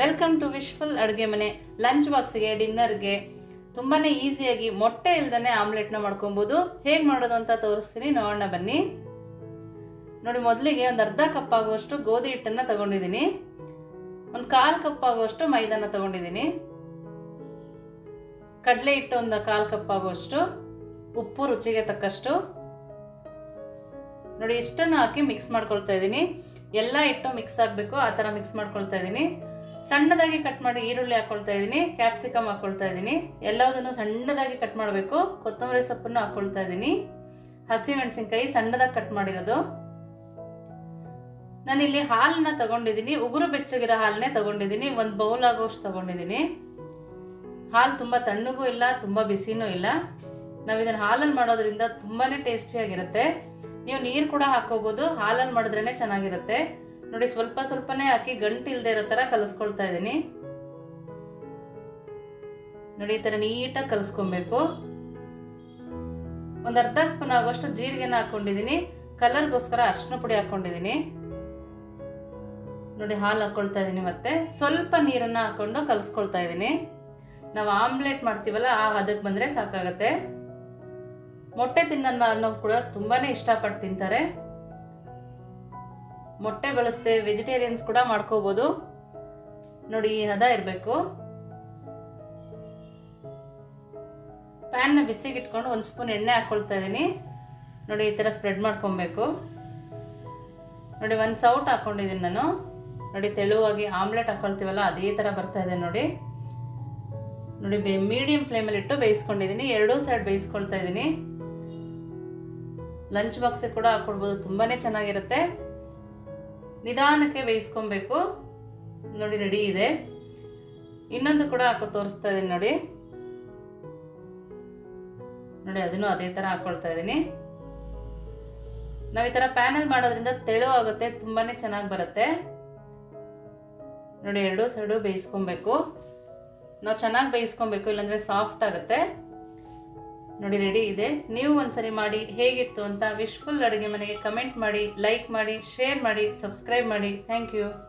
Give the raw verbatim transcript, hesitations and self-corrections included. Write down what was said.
Welcome to wishful ಅಡುಗೆ ಮನೆ. Lunch ಬಾಕ್ಸ್ಗೆ, ಡಿನ್ನರ್ಗೆ ತುಂಬಾ ಈಸಿಯಾಗಿ ಮೊಟ್ಟೆ ಇಲ್ದೇ ಆಮ್ಲೆಟ್ನ ಮಾಡ್ಕೊಬೋದು. ಹೇಗೆ ಮಾಡೋದು ಅಂತ ತೋರಿಸ್ತೀನಿ, ನೋಡೋಣ ಬನ್ನಿ. ನೋಡಿ, ಮೊದಲಿಗೆ ಒಂದು ಅರ್ಧ ಕಪ್ ಆಗುವಷ್ಟು ಗೋಧಿ ಹಿಟ್ಟನ್ನು ತಗೊಂಡಿದ್ದೀನಿ. ಒಂದು ಕಾಲು ಕಪ್ ಆಗುವಷ್ಟು ಮೈದಾನ ತಗೊಂಡಿದ್ದೀನಿ. ಕಡಲೆ ಹಿಟ್ಟು ಒಂದು ಕಾಲು ಕಪ್ ಆಗುವಷ್ಟು, ಉಪ್ಪು ರುಚಿಗೆ ತಕ್ಕಷ್ಟು. ನೋಡಿ, ಇಷ್ಟನ್ನು ಹಾಕಿ ಮಿಕ್ಸ್ ಮಾಡ್ಕೊಳ್ತಾ ಇದ್ದೀನಿ. ಎಲ್ಲ ಹಿಟ್ಟು ಮಿಕ್ಸ್ ಆಗಬೇಕು, ಆ ಥರ ಮಿಕ್ಸ್ ಮಾಡ್ಕೊಳ್ತಾ ಇದ್ದೀನಿ. ಸಣ್ಣದಾಗಿ ಕಟ್ ಮಾಡಿ ಈರುಳ್ಳಿ ಹಾಕ್ಕೊಳ್ತಾ ಇದ್ದೀನಿ, ಕ್ಯಾಪ್ಸಿಕಮ್ ಹಾಕ್ಕೊಳ್ತಾ ಇದ್ದೀನಿ. ಎಲ್ಲದನ್ನು ಸಣ್ಣದಾಗಿ ಕಟ್ ಮಾಡಬೇಕು. ಕೊತ್ತಂಬರಿ ಸೊಪ್ಪನ್ನು ಹಾಕ್ಕೊಳ್ತಾ ಇದ್ದೀನಿ. ಹಸಿಮೆಣಸಿನ್ಕಾಯಿ ಸಣ್ಣದಾಗಿ ಕಟ್ ಮಾಡಿರೋದು. ನಾನಿಲ್ಲಿ ಹಾಲನ್ನ ತಗೊಂಡಿದ್ದೀನಿ, ಉಗುರು ಬೆಚ್ಚಗಿರೋ ಹಾಲನ್ನೇ ತಗೊಂಡಿದ್ದೀನಿ. ಒಂದು ಬೌಲ್ ಆಗೋಷ್ಟು ತಗೊಂಡಿದ್ದೀನಿ. ಹಾಲು ತುಂಬ ತಣ್ಣಗೂ ಇಲ್ಲ, ತುಂಬ ಬಿಸಿನೂ ಇಲ್ಲ. ನಾವು ಇದನ್ನು ಹಾಲಲ್ಲಿ ಮಾಡೋದ್ರಿಂದ ತುಂಬಾ ಟೇಸ್ಟಿಯಾಗಿರುತ್ತೆ. ನೀವು ನೀರು ಕೂಡ ಹಾಕೋಬೋದು, ಹಾಲಲ್ಲಿ ಮಾಡಿದ್ರೇ ಚೆನ್ನಾಗಿರುತ್ತೆ. ನೋಡಿ, ಸ್ವಲ್ಪ ಸ್ವಲ್ಪನೇ ಹಾಕಿ ಗಂಟು ಇಲ್ಲದೆ ಇರೋ ಥರ ಕಲಿಸ್ಕೊಳ್ತಾ ಇದ್ದೀನಿ. ನೋಡಿ, ಈ ಥರ ನೀಟಾಗಿ ಕಲಿಸ್ಕೊಬೇಕು. ಒಂದು ಅರ್ಧ ಸ್ಪೂನ್ ಆಗೋಷ್ಟು ಜೀರಿಗೆನ ಹಾಕ್ಕೊಂಡಿದ್ದೀನಿ. ಕಲರ್ಗೋಸ್ಕರ ಅರಿಶಿನ ಪುಡಿ ಹಾಕ್ಕೊಂಡಿದ್ದೀನಿ. ನೋಡಿ, ಹಾಲು ಹಾಕ್ಕೊಳ್ತಾ ಇದ್ದೀನಿ. ಮತ್ತೆ ಸ್ವಲ್ಪ ನೀರನ್ನು ಹಾಕ್ಕೊಂಡು ಕಲಿಸ್ಕೊಳ್ತಾ ಇದ್ದೀನಿ. ನಾವು ಆಮ್ಲೆಟ್ ಮಾಡ್ತೀವಲ್ಲ, ಆ ಅದಕ್ಕೆ ಬಂದರೆ ಸಾಕಾಗತ್ತೆ. ಮೊಟ್ಟೆ ತಿನ್ನೋಣ ಅನ್ನೋದು ಕೂಡ ತುಂಬಾ ಇಷ್ಟಪಟ್ಟು ತಿಂತಾರೆ. ಮೊಟ್ಟೆ ಬಳಸದೆ ವೆಜಿಟೇರಿಯನ್ಸ್ ಕೂಡ ಮಾಡ್ಕೋಬೋದು. ನೋಡಿ, ಈ ಹದ ಇರಬೇಕು. ಪ್ಯಾನ್ನ ಬಿಸಿಗಿಟ್ಕೊಂಡು ಒಂದು ಸ್ಪೂನ್ ಎಣ್ಣೆ ಹಾಕ್ಕೊಳ್ತಾ ಇದ್ದೀನಿ. ನೋಡಿ, ಈ ಥರ ಸ್ಪ್ರೆಡ್ ಮಾಡ್ಕೊಬೇಕು. ನೋಡಿ, ಒಂದು ಸೌಟ್ ಹಾಕ್ಕೊಂಡಿದ್ದೀನಿ ನಾನು. ನೋಡಿ, ತೆಳುವಾಗಿ ಆಮ್ಲೆಟ್ ಹಾಕ್ಕೊಳ್ತೀವಲ್ಲ, ಅದೇ ಥರ ಬರ್ತಾ ಇದೆ. ನೋಡಿ ನೋಡಿ ಬೇ ಮೀಡಿಯಂ ಫ್ಲೇಮಲ್ಲಿ ಇಟ್ಟು ಬೇಯಿಸ್ಕೊಂಡಿದ್ದೀನಿ. ಎರಡೂ ಸೈಡ್ ಬೇಯಿಸ್ಕೊಳ್ತಾ ಇದ್ದೀನಿ. ಲಂಚ್ ಬಾಕ್ಸಿಗೆ ಕೂಡ ಹಾಕ್ಕೊಡ್ಬೋದು, ತುಂಬಾ ಚೆನ್ನಾಗಿರುತ್ತೆ. ನಿಧಾನಕ್ಕೆ ಬೇಯಿಸ್ಕೊಬೇಕು. ನೋಡಿ, ರೆಡಿ ಇದೆ. ಇನ್ನೊಂದು ಕೂಡ ಹಾಕೋ ತೋರಿಸ್ತಾ ಇದ್ದೀನಿ. ನೋಡಿ ನೋಡಿ ಅದನ್ನು ಅದೇ ಥರ ಹಾಕ್ಕೊಳ್ತಾ ಇದ್ದೀನಿ. ನಾವು ಈ ಥರ ಪ್ಯಾನಲ್ಲಿ ಮಾಡೋದ್ರಿಂದ ತೆಳು ಆಗುತ್ತೆ, ತುಂಬಾ ಚೆನ್ನಾಗಿ ಬರುತ್ತೆ. ನೋಡಿ, ಎರಡೂ ಸೈಡು ಬೇಯಿಸ್ಕೊಬೇಕು. ನಾವು ಚೆನ್ನಾಗಿ ಬೇಯಿಸ್ಕೊಬೇಕು, ಇಲ್ಲಾಂದರೆ ಸಾಫ್ಟ್ ಆಗುತ್ತೆ. ನೋಡಿ, ರೆಡಿ ಇದೆ. ನೀವು ಒಂದ್ಸರಿ ಮಾಡಿ ಹೇಗಿತ್ತು ಅಂತ ವಿಶ್ಫುಲ್ ಅಡುಗೆ ಮನೆಗೆ ಕಮೆಂಟ್ ಮಾಡಿ, ಲೈಕ್ ಮಾಡಿ, ಶೇರ್ ಮಾಡಿ, ಸಬ್ಸ್ಕ್ರೈಬ್ ಮಾಡಿ. Thank you.